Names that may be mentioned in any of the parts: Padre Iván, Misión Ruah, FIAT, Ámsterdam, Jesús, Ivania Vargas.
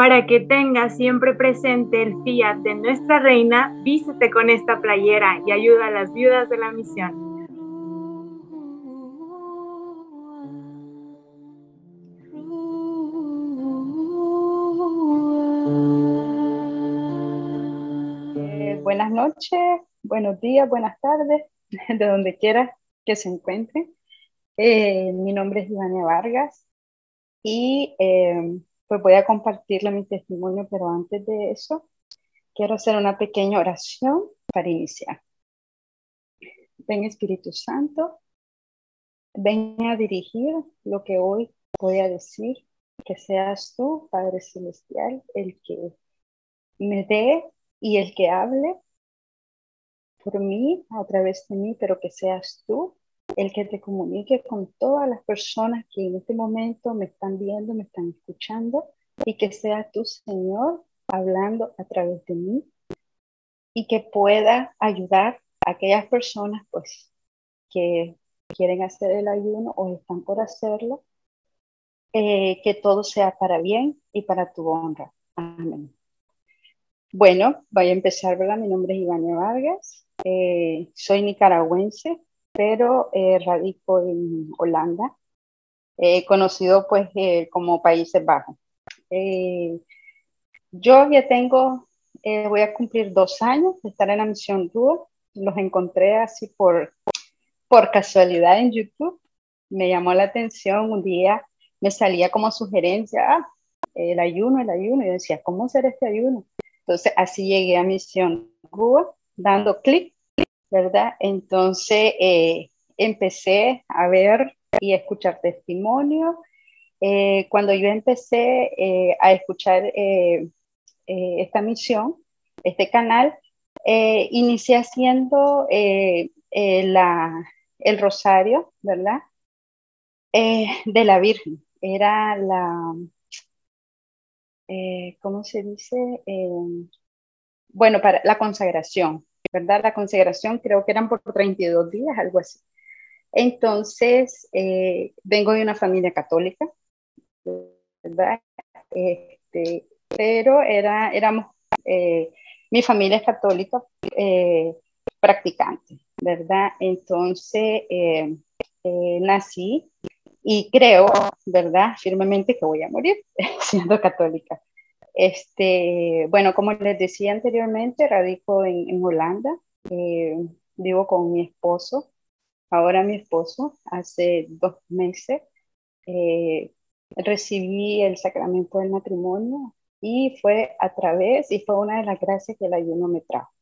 Para que tengas siempre presente el fiat de nuestra reina, vístete con esta playera y ayuda a las viudas de la misión. Buenas noches, buenos días, buenas tardes, de donde quiera que se encuentren. Mi nombre es Ivania Vargas y pues voy a compartirle mi testimonio, pero antes de eso quiero hacer una pequeña oración para iniciar. Ven Espíritu Santo, ven a dirigir lo que hoy voy a decir, que seas tú, Padre Celestial, el que me dé y el que hable por mí, a través de mí, pero que seas tú el que te comunique con todas las personas que en este momento me están viendo, me están escuchando, y que sea tú, Señor, hablando a través de mí, y que pueda ayudar a aquellas personas pues, que quieren hacer el ayuno o están por hacerlo, que todo sea para bien y para tu honra. Amén. Bueno, voy a empezar, ¿verdad? Mi nombre es Ivania Vargas, soy nicaragüense, pero radico en Holanda, conocido pues como Países Bajos. Yo ya tengo, voy a cumplir 2 años de estar en la Misión Ruah. Los encontré así por casualidad en YouTube, me llamó la atención, un día me salía como sugerencia, el ayuno, y yo decía, ¿cómo hacer este ayuno? Entonces, así llegué a Misión Ruah, dando clic, ¿verdad? Entonces, empecé a ver y a escuchar testimonios. Cuando yo empecé a escuchar esta misión, este canal, inicié haciendo el rosario, ¿verdad? De la Virgen. Era la... ¿cómo se dice? Bueno, para la consagración, ¿verdad? La consagración creo que eran por 32 días, algo así. Entonces, vengo de una familia católica, ¿verdad? Pero éramos, mi familia es católica practicante, ¿verdad? Entonces, nací. Y creo, ¿verdad?, firmemente que voy a morir siendo católica. Bueno, como les decía anteriormente, radico en Holanda. Vivo con mi esposo. Ahora mi esposo, hace 2 meses, recibí el sacramento del matrimonio y fue a través, y fue una de las gracias que el ayuno me trajo.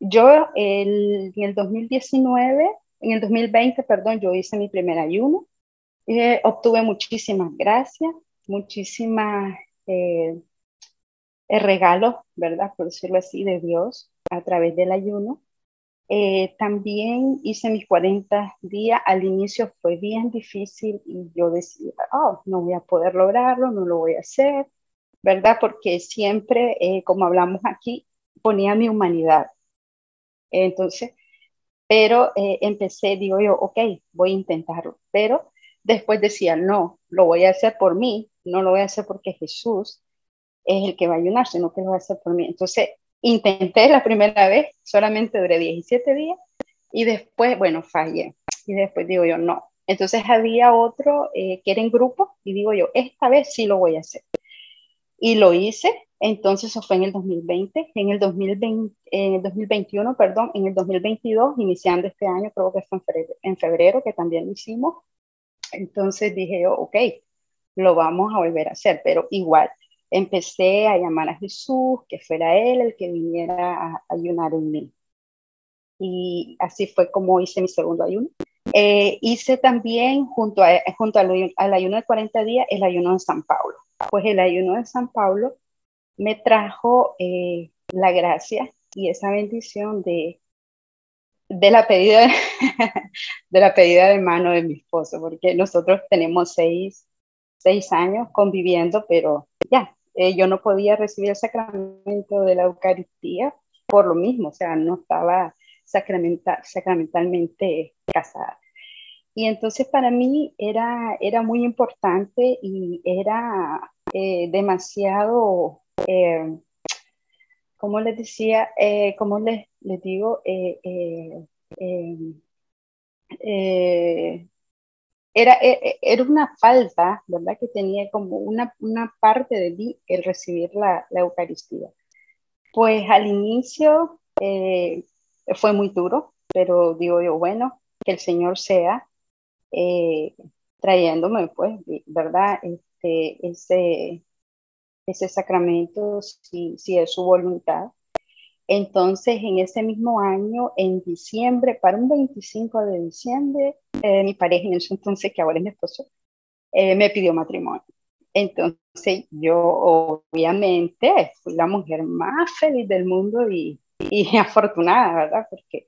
Yo en el 2019... En el 2020, perdón, yo hice mi primer ayuno. Obtuve muchísimas gracias, muchísimas regalos, ¿verdad? Por decirlo así, de Dios a través del ayuno. También hice mis 40 días. Al inicio fue bien difícil y yo decía, oh, no voy a poder lograrlo, no lo voy a hacer, ¿verdad? Porque siempre, como hablamos aquí, ponía mi humanidad. Entonces... Pero empecé, digo yo, ok, voy a intentarlo. Pero después decía, no, lo voy a hacer por mí, no lo voy a hacer porque Jesús es el que va a ayunar, sino que lo va a hacer por mí. Entonces intenté la primera vez, solamente duré 17 días y después, bueno, fallé. Y después digo yo, no. Entonces había otro que era en grupo y digo yo, esta vez sí lo voy a hacer. Y lo hice. Entonces eso fue en el 2020, en el 2022, iniciando este año, creo que fue en febrero, que también lo hicimos. Entonces dije yo, ok, lo vamos a volver a hacer, pero igual empecé a llamar a Jesús, que fuera Él el que viniera a ayunar en mí. Y así fue como hice mi segundo ayuno. Hice también, junto al ayuno de 40 días, el ayuno de San Pablo. Pues el ayuno de San Pablo me trajo la gracia y esa bendición de la pedida de mano de mi esposo, porque nosotros tenemos 6 años conviviendo, pero ya, yo no podía recibir el sacramento de la Eucaristía por lo mismo, o sea, no estaba sacramentalmente casada. Y entonces para mí era muy importante y era demasiado, como les decía, como les digo, era una falta, ¿verdad? Que tenía como una parte de mí el recibir la Eucaristía. Pues al inicio fue muy duro, pero digo yo, bueno, que el Señor sea trayéndome, pues, ¿verdad? Ese sacramento, si es su voluntad. Entonces, en ese mismo año, en diciembre, para un 25 de diciembre, mi pareja en ese entonces, que ahora es mi esposo, me pidió matrimonio. Entonces, yo obviamente fui la mujer más feliz del mundo y afortunada, ¿verdad? Porque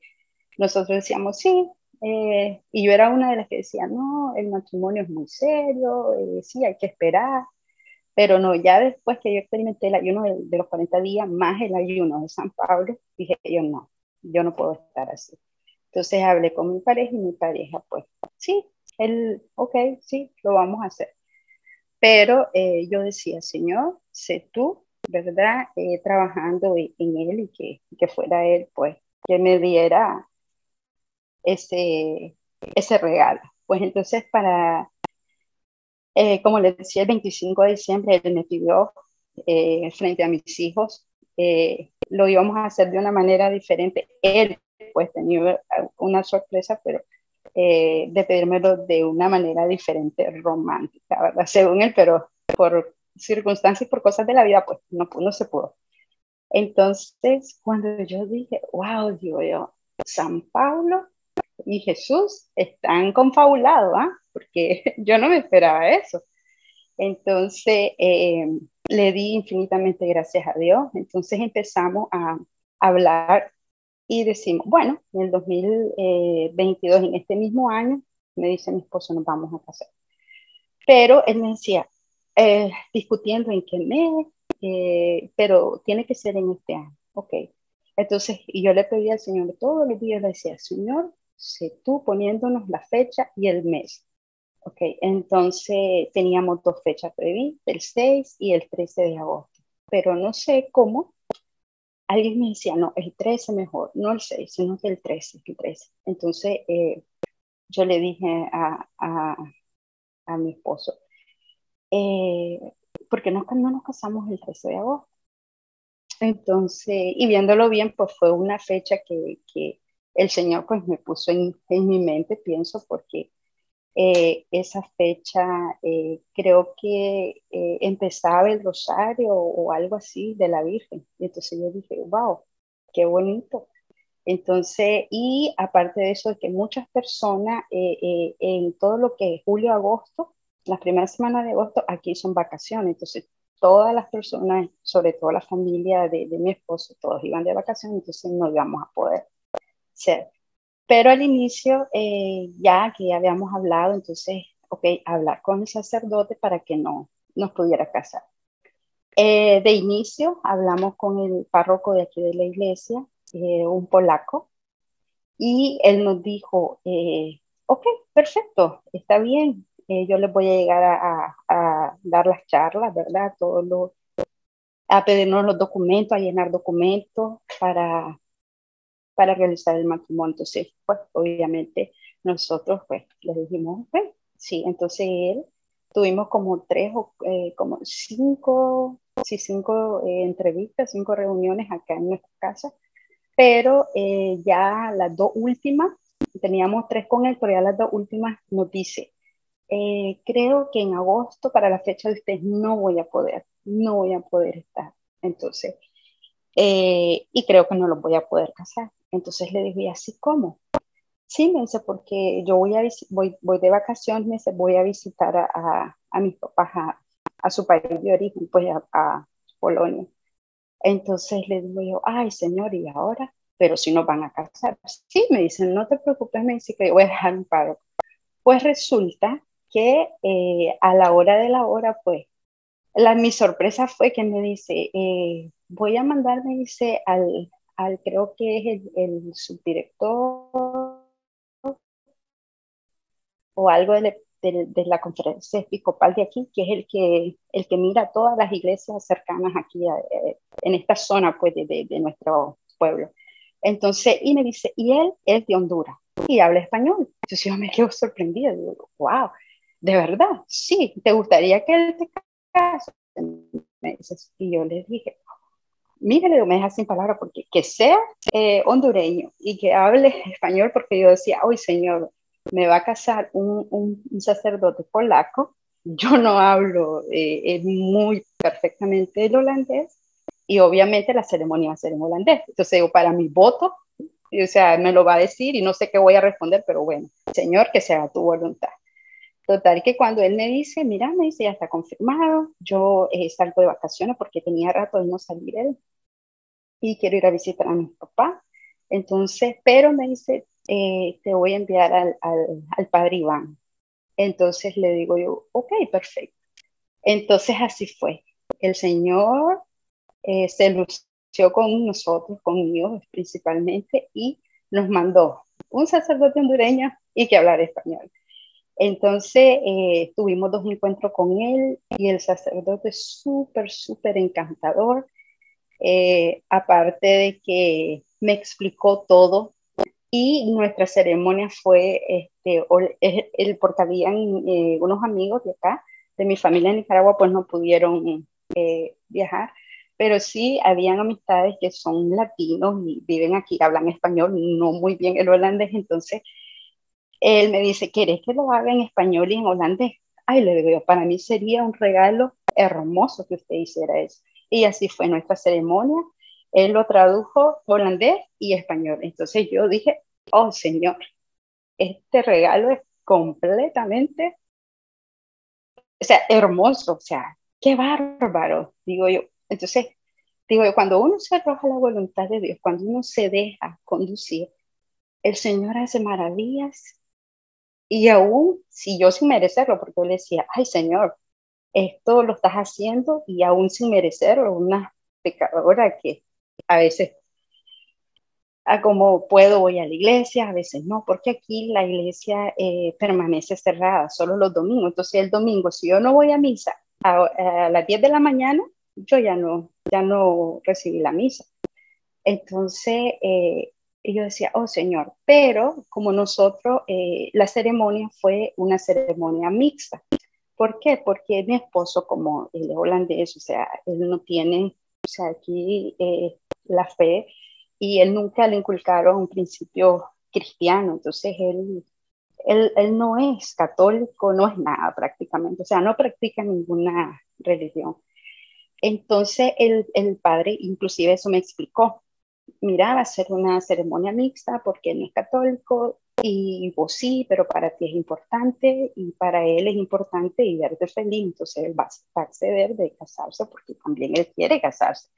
nosotros decíamos sí, y yo era una de las que decía, no, el matrimonio es muy serio, sí, hay que esperar. Pero no, ya después que yo experimenté el ayuno de los 40 días, más el ayuno de San Pablo, dije yo no puedo estar así. Entonces hablé con mi pareja y mi pareja, pues, sí, ok, sí, lo vamos a hacer. Pero yo decía, Señor, sé tú, ¿verdad? Trabajando en él y que fuera él, pues, que me diera ese regalo. Pues entonces como les decía, el 25 de diciembre él me pidió frente a mis hijos, lo íbamos a hacer de una manera diferente. Él pues tenía una sorpresa, pero de pedírmelo de una manera diferente, romántica, ¿verdad? Según él, pero por circunstancias, por cosas de la vida, pues no se pudo. Entonces, cuando yo dije, wow, digo yo, San Pablo y Jesús están confabulados, ¿ah? Porque yo no me esperaba eso. Entonces, le di infinitamente gracias a Dios. Entonces empezamos a hablar y decimos, bueno, en el 2022, en este mismo año, me dice mi esposo, nos vamos a casar. Pero él me decía, discutiendo en qué mes, pero tiene que ser en este año. Ok. Entonces, y yo le pedí al Señor todos los días, le decía, Señor, sé tú poniéndonos la fecha y el mes. Ok, entonces teníamos dos fechas previstas, el 6 y el 13 de agosto. Pero no sé cómo, alguien me decía, no, el 13 mejor, no el 6, sino que el 13. Entonces, yo le dije a mi esposo, ¿por qué no nos casamos el 13 de agosto? Entonces, y viéndolo bien, pues fue una fecha que el Señor pues me puso en mi mente, pienso, porque esa fecha creo que empezaba el rosario o algo así de la Virgen. Y entonces yo dije, wow, qué bonito. Entonces, y aparte de eso, es que muchas personas en todo lo que es julio, agosto, las primeras semanas de agosto, aquí son vacaciones. Entonces, todas las personas, sobre todo la familia de mi esposo, todos iban de vacaciones, entonces no íbamos a poder ser. Pero al inicio, ya que ya habíamos hablado, entonces, ok, hablar con el sacerdote para que no nos pudiera casar. De inicio, hablamos con el párroco de aquí de la iglesia, un polaco, y él nos dijo, ok, perfecto, está bien, yo les voy a llegar a dar las charlas, ¿verdad? A pedirnos los documentos, a llenar documentos para realizar el matrimonio. Entonces, pues, obviamente, nosotros, pues, le dijimos, okay, sí. Entonces, tuvimos como 5 entrevistas, 5 reuniones acá en nuestra casa, pero ya las dos últimas, teníamos 3 con él, pero ya las dos últimas nos dice, creo que en agosto, para la fecha de ustedes, no voy a poder estar. Entonces, y creo que no los voy a poder casar. Entonces le dije, ¿así cómo? Sí, me dice, porque yo voy de vacaciones, me dice, voy a visitar a mis papás, a su país de origen, pues a Polonia. Entonces le digo yo, ay, Señor, ¿y ahora? Pero si nos van a casar. Sí, me dicen, no te preocupes, me dice que voy a dejar un paro. Pues resulta que a la hora de la hora, pues, mi sorpresa fue que me dice, voy a mandar, me dice, al creo que es el subdirector o algo de la conferencia episcopal de aquí, que es el que mira todas las iglesias cercanas aquí, en esta zona pues, de nuestro pueblo. Entonces, y me dice, y él es de Honduras y habla español. Entonces yo me quedo sorprendida, digo, wow, ¿de verdad? Sí, ¿te gustaría que él te case? Me dice, y yo le dije, mírale, me deja sin palabras, porque que sea hondureño y que hable español, porque yo decía, ay señor, me va a casar un sacerdote polaco, yo no hablo muy perfectamente el holandés, y obviamente la ceremonia va a ser en holandés. Entonces digo, para mi voto, o sea, me lo va a decir y no sé qué voy a responder, pero bueno, señor, que sea tu voluntad. Total, que cuando él me dice, mira, me dice, ya está confirmado, yo salgo de vacaciones porque tenía rato de no salir él y quiero ir a visitar a mi papá. Entonces, pero me dice, te voy a enviar al padre Iván. Entonces le digo yo, ok, perfecto. Entonces así fue. El señor se lució con nosotros, conmigo principalmente, y nos mandó un sacerdote hondureño y que hablara español. Entonces tuvimos 2 encuentros con él, y el sacerdote súper, súper encantador, aparte de que me explicó todo, y nuestra ceremonia fue, porque habían unos amigos de acá, de mi familia en Nicaragua, pues no pudieron viajar, pero sí habían amistades que son latinos y viven aquí, hablan español, no muy bien el holandés. Entonces él me dice, ¿quieres que lo haga en español y en holandés? Ay, le digo, para mí sería un regalo hermoso que usted hiciera eso. Y así fue nuestra ceremonia. Él lo tradujo holandés y español. Entonces yo dije, oh señor, este regalo es completamente, o sea, hermoso, o sea, qué bárbaro, digo yo. Entonces, digo yo, cuando uno se arroja a la voluntad de Dios, cuando uno se deja conducir, el Señor hace maravillas. Y aún, si yo sin merecerlo, porque yo le decía, ay Señor, esto lo estás haciendo, y aún sin merecerlo, una pecadora que a veces, como puedo, voy a la iglesia, a veces no, porque aquí la iglesia permanece cerrada, solo los domingos. Entonces el domingo, si yo no voy a misa a las 10 de la mañana, yo ya no recibí la misa. Entonces yo decía, oh Señor, pero como nosotros, la ceremonia fue una ceremonia mixta. ¿Por qué? Porque mi esposo, como él es holandés, o sea, él no tiene, o sea, aquí la fe, y él nunca le inculcaron un principio cristiano. Entonces él no es católico, no es nada prácticamente, o sea, no practica ninguna religión. Entonces el padre, inclusive eso me explicó, mira, va a ser una ceremonia mixta porque él no es católico, y vos sí, pero para ti es importante, y para él es importante y verte feliz. Entonces él va a acceder de casarse porque también él quiere casarse.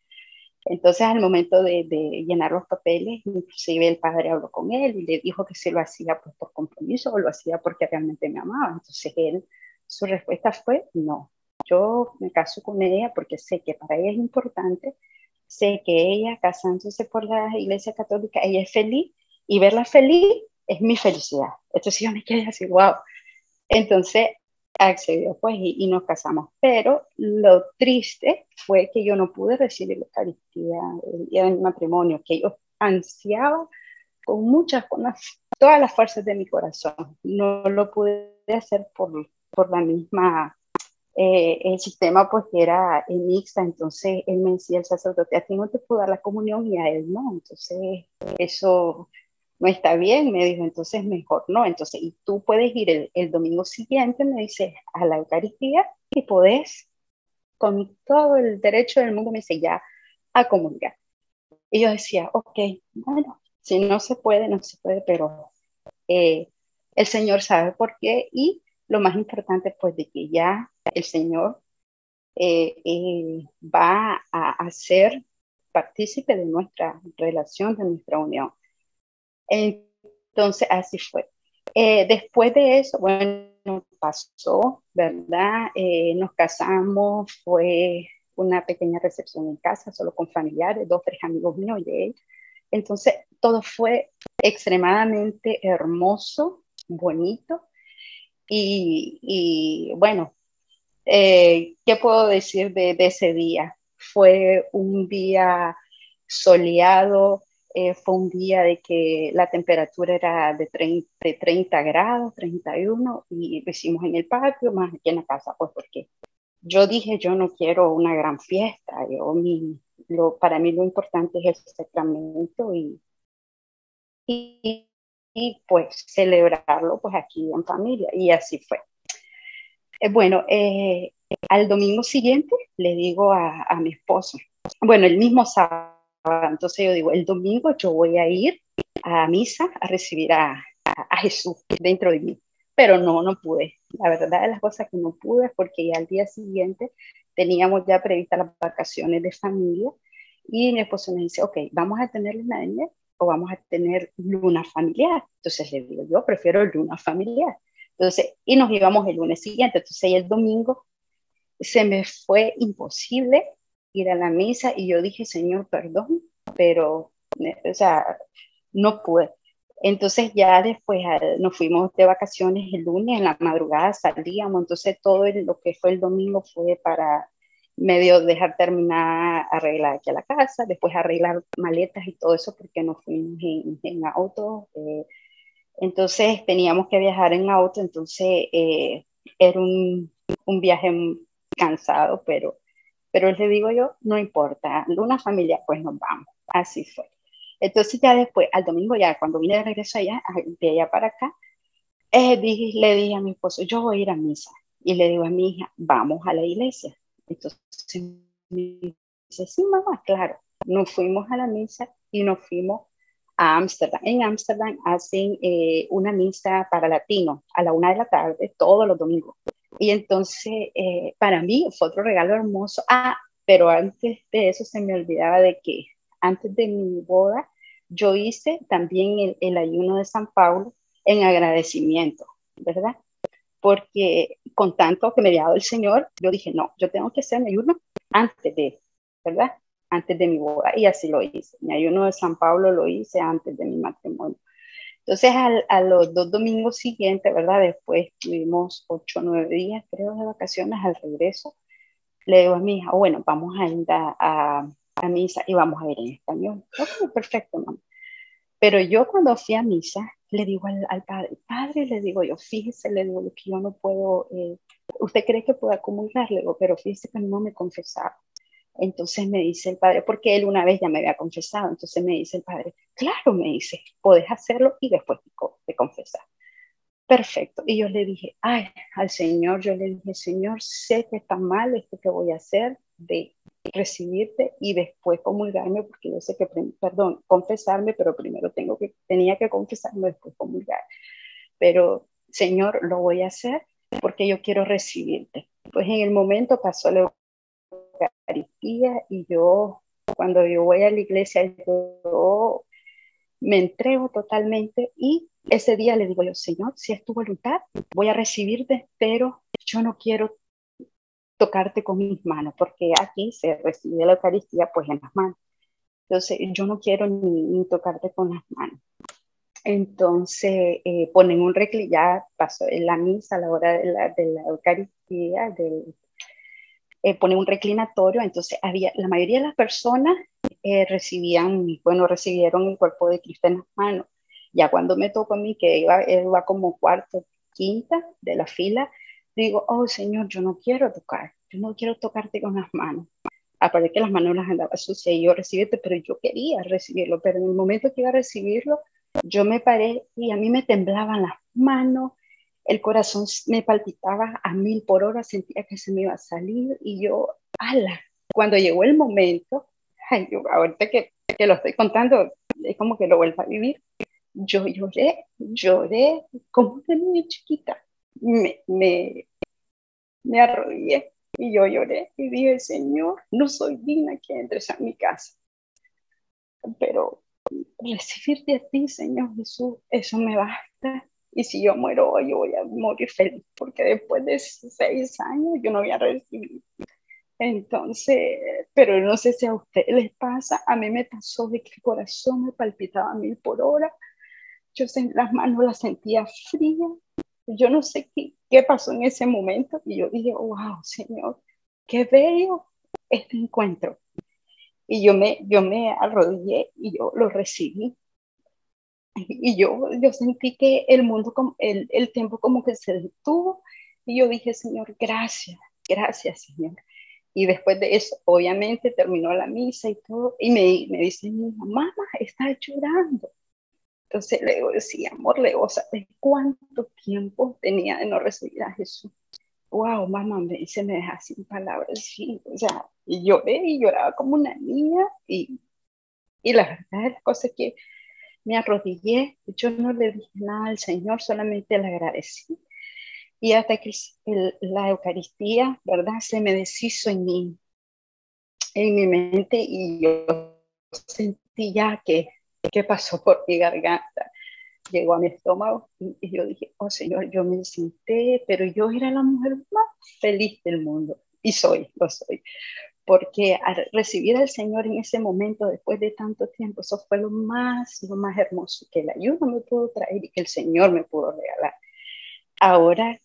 Entonces al momento de llenar los papeles, inclusive el padre habló con él y le dijo que si lo hacía pues por compromiso o lo hacía porque realmente me amaba. Entonces su respuesta fue no, yo me caso con ella porque sé que para ella es importante, sé que ella, casándose por la iglesia católica, ella es feliz, y verla feliz es mi felicidad. Entonces yo me quedé así, wow. Entonces accedió pues, y nos casamos. Pero lo triste fue que yo no pude recibir la Eucaristía el día de mi matrimonio, que yo ansiaba con todas las fuerzas de mi corazón. No lo pude hacer por la misma... el sistema pues que era mixta. Entonces él me decía, el sacerdote, a ti no te puedo dar la comunión y a él no, entonces eso no está bien, me dijo, entonces mejor no. Entonces, y tú puedes ir el domingo siguiente, me dice, a la Eucaristía, y podés con todo el derecho del mundo, me dice, ya a comulgar. Y yo decía, ok, bueno, si no se puede, no se puede, pero el Señor sabe por qué. Y lo más importante pues de que ya el Señor va a ser partícipe de nuestra relación, de nuestra unión. Entonces así fue. Después de eso, bueno, pasó, ¿verdad? Nos casamos, fue una pequeña recepción en casa, solo con familiares, 2 o 3 amigos míos y él. Entonces todo fue extremadamente hermoso, bonito. Y bueno, ¿qué puedo decir de ese día? Fue un día soleado, fue un día de que la temperatura era de 30 grados, 31, y lo hicimos en el patio, más aquí en la casa, pues porque yo dije, yo no quiero una gran fiesta, para mí lo importante es el sacramento y pues celebrarlo pues aquí en familia, y así fue. Bueno, al domingo siguiente le digo a mi esposo, bueno, el mismo sábado, entonces yo digo, el domingo yo voy a ir a misa a recibir a Jesús dentro de mí, pero no pude, la verdad de las cosas que no pude, porque ya al día siguiente teníamos ya previstas las vacaciones de familia, y mi esposo me dice, ok, vamos a tener luna de miel o vamos a tener luna familiar. Entonces le digo, yo prefiero luna familiar. Entonces, y nos íbamos el lunes siguiente. Entonces, el domingo se me fue imposible ir a la misa, y yo dije, Señor, perdón, pero, o sea, no pude. Entonces, ya después nos fuimos de vacaciones el lunes, en la madrugada salíamos. Entonces, todo lo que fue el domingo fue para medio dejar terminar, arreglar aquí a la casa, después arreglar maletas y todo eso, porque nos fuimos en auto. Entonces teníamos que viajar en auto, entonces era un viaje cansado, pero le digo yo, no importa, luna familiar, pues nos vamos, así fue. Entonces ya después, al domingo ya, cuando vine de regreso allá, de allá para acá, le dije a mi esposo, yo voy a ir a misa, y le digo a mi hija, vamos a la iglesia. Entonces me dice, sí mamá, claro, nos fuimos a la misa y nos fuimos a Ámsterdam. En Ámsterdam hacen una misa para latinos a la 1 de la tarde todos los domingos. Y entonces para mí fue otro regalo hermoso. Ah, pero antes de eso se me olvidaba de que antes de mi boda yo hice también el ayuno de San Pablo en agradecimiento, ¿verdad? Porque con tanto que me había dado el Señor, yo dije, no, yo tengo que hacer mi ayuno antes de, ¿verdad? Antes de mi boda, y así lo hice. Mi ayuno de San Pablo lo hice antes de mi matrimonio. Entonces, a los 2 domingos siguientes, ¿verdad? Después tuvimos 8 o 9 días, creo, de vacaciones. Al regreso, le digo a mi hija, bueno, vamos a ir a misa y vamos a ir en español. Okay, perfecto, mamá. Pero yo cuando fui a misa, le digo al padre, padre, le digo yo, fíjese, le digo que yo no puedo, ¿usted cree que pueda comulgar? Le digo, pero fíjese que no me confesaba. Entonces me dice el padre, porque él una vez ya me había confesado, entonces me dice el padre, claro, me dice, podés hacerlo y después te confesas. Perfecto. Y yo le dije, ay, al Señor, yo le dije, Señor, sé que está mal esto que voy a hacer de recibirte y después comulgarme, porque yo sé que, perdón, confesarme, pero primero tenía que confesarme, después comulgar. Pero, Señor, lo voy a hacer porque yo quiero recibirte. Pues en el momento pasó la Eucaristía y yo, cuando yo voy a la iglesia, yo me entrego totalmente, y ese día le digo yo, Señor, si es tu voluntad, voy a recibirte, pero yo no quiero tocarte con mis manos, porque aquí se recibe la Eucaristía pues en las manos. Entonces yo no quiero ni tocarte con las manos. Entonces ponen un reclamo, ya pasó en la misa a la hora de la Eucaristía, ponen un reclinatorio, entonces la mayoría de las personas recibieron el cuerpo de Cristo en las manos. Ya cuando me tocó a mí, que iba como cuarto, quinta de la fila, digo, oh Señor, yo no quiero tocarte con las manos. Aparte que las manos las andaba sucias y yo recibirte, pero yo quería recibirlo, pero en el momento que iba a recibirlo, yo me paré y a mí me temblaban las manos, el corazón me palpitaba a 1000 por hora, sentía que se me iba a salir, y yo, ala, cuando llegó el momento, ay, yo, ahorita que lo estoy contando, es como que lo vuelvo a vivir, yo lloré, como una niña chiquita, me arrodillé, y yo lloré, y dije, Señor, no soy digna que entres a mi casa, pero recibirte a ti, Señor Jesús, eso me basta. Y si yo muero hoy, yo voy a morir feliz, porque después de 6 años yo no voy a recibir. Entonces, pero no sé si a ustedes les pasa, a mí me pasó de que el corazón me palpitaba a 1000 por hora, yo las manos las sentía frías, Yo no sé qué pasó en ese momento. Y yo dije, wow, Señor, qué bello este encuentro. Y yo me arrodillé y yo lo recibí. Y yo sentí que el mundo, el tiempo como que se detuvo. Y yo dije, Señor, gracias, gracias, Señor. Y después de eso, obviamente, terminó la misa y todo. Y me dice mi mamá, estás llorando. Entonces le digo, sí, amor, le digo, ¿sabes cuánto tiempo tenía de no recibir a Jesús? Wow, mamá, me dice, me deja sin palabras. Sí, o sea, y lloré y lloraba como una niña. Y la verdad de las cosas es que me arrodillé. Yo no le dije nada al Señor, solamente le agradecí. Y hasta que la Eucaristía, ¿verdad? Se me deshizo en mi mente y yo sentí ya que pasó por mi garganta. Llegó a mi estómago y yo dije, oh Señor, yo me senté, pero yo era la mujer más feliz del mundo. Y lo soy. Porque al recibir al Señor en ese momento, después de tanto tiempo, eso fue lo más hermoso que el ayuno me pudo traer y que el Señor me pudo regalar. Ahora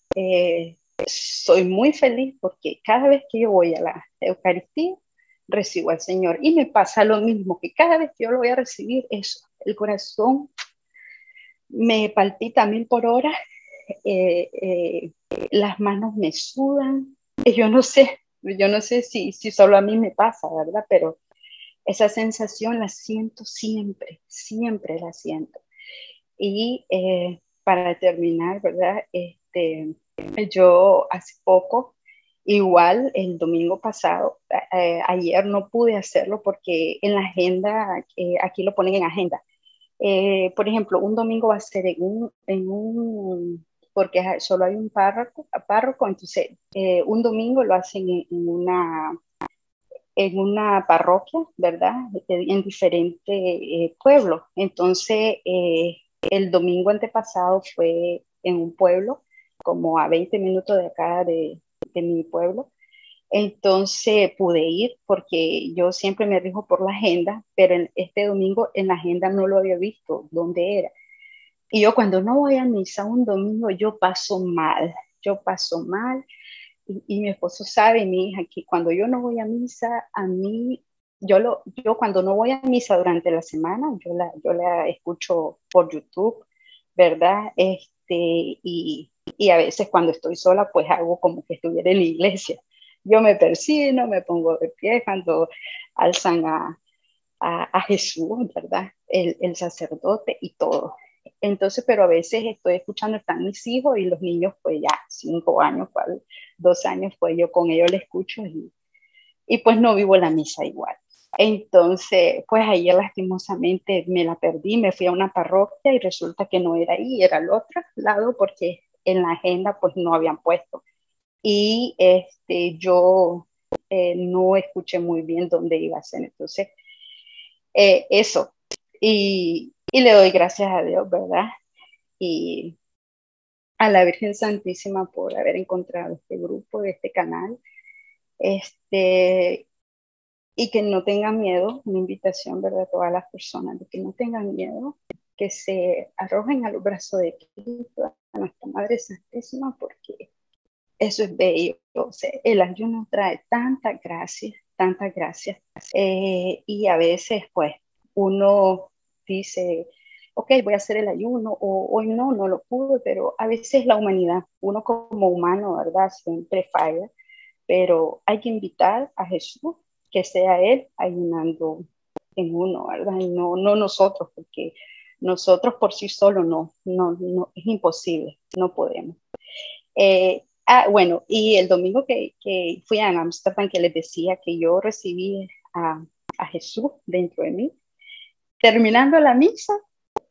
soy muy feliz porque cada vez que yo voy a la Eucaristía recibo al Señor y me pasa lo mismo, que cada vez que yo lo voy a recibir, eso, el corazón me palpita 1000 por hora, las manos me sudan, yo no sé si solo a mí me pasa, ¿verdad? Pero esa sensación la siento siempre la siento. Y para terminar, ¿verdad? Yo hace poco, igual el domingo pasado, ayer no pude hacerlo porque en la agenda, aquí lo ponen en agenda. Por ejemplo, un domingo va a ser en un porque solo hay un párroco, entonces un domingo lo hacen en una parroquia, ¿verdad? En diferentes pueblos. Entonces, el domingo antepasado fue en un pueblo, como a 20 minutos de acá de mi pueblo. Entonces pude ir porque yo siempre me rijo por la agenda, pero este domingo en la agenda no lo había visto, dónde era. Y yo cuando no voy a misa un domingo, yo paso mal. Y mi esposo sabe, mi hija, que cuando yo no voy a misa, a mí... Yo cuando no voy a misa durante la semana, yo la escucho por YouTube, ¿verdad? Y a veces cuando estoy sola, pues hago como que estuviera en la iglesia. Yo me persino, me pongo de pie cuando alzan a Jesús, ¿verdad? El sacerdote y todo. Entonces, pero a veces estoy escuchando, están mis hijos y los niños, pues ya 5 años, 2 años, pues yo con ellos le escucho y pues no vivo la misa igual. Entonces, pues ayer lastimosamente me la perdí, me fui a una parroquia y resulta que no era ahí, era al otro lado porque en la agenda pues no habían puesto. Y yo no escuché muy bien dónde iba a ser, entonces eso. Y le doy gracias a Dios, ¿verdad? Y a la Virgen Santísima por haber encontrado este grupo, este canal, y que no tengan miedo, una invitación, ¿verdad? A todas las personas, de que no tengan miedo, que se arrojen a los brazos de Cristo, a nuestra Madre Santísima, porque eso es bello. O sea, el ayuno trae tantas gracias. Y a veces, pues, uno dice, ok, voy a hacer el ayuno, o hoy no lo pude, pero a veces la humanidad, uno como humano, ¿verdad? Siempre falla, pero hay que invitar a Jesús, que sea Él ayunando en uno, ¿verdad? Y no nosotros, porque nosotros por sí solos no es imposible, no podemos. Bueno, y el domingo que fui a Ámsterdam, que les decía que yo recibí a Jesús dentro de mí, terminando la misa,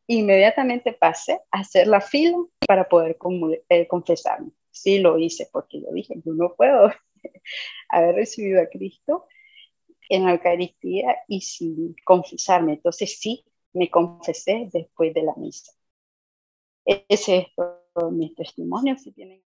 inmediatamente pasé a hacer la fila para poder confesarme. Sí, lo hice, porque yo dije, yo no puedo haber recibido a Cristo en la Eucaristía y sin confesarme. Entonces sí, me confesé después de la misa. Ese es todo mi testimonio. Si tienen...